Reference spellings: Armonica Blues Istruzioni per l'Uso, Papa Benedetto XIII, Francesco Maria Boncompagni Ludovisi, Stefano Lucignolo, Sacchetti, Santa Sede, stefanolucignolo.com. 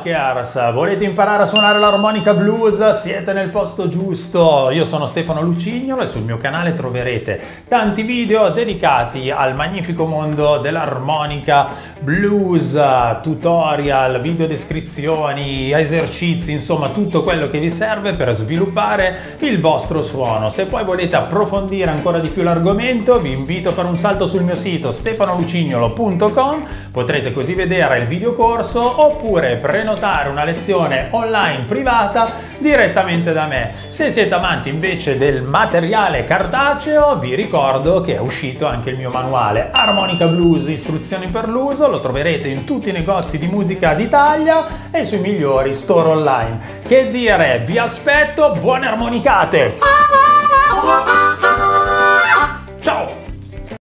che arsa, volete imparare a suonare l'armonica blues? Siete nel posto giusto! Io sono Stefano Lucignolo e sul mio canale troverete tanti video dedicati al magnifico mondo dell'armonica blues, tutorial, video descrizioni, esercizi, insomma tutto quello che vi serve per sviluppare il vostro suono. Se poi volete approfondire ancora di più l'argomento, vi invito a fare un salto sul mio sito stefanolucignolo.com, potrete così vedere il video corso oppure prenotare una lezione online privata direttamente da me. Se siete amanti invece del materiale cartaceo, vi ricordo che è uscito anche il mio manuale Armonica Blues Istruzioni per l'Uso, lo troverete in tutti i negozi di musica d'Italia e sui migliori store online. Che dire, vi aspetto, buone armonicate!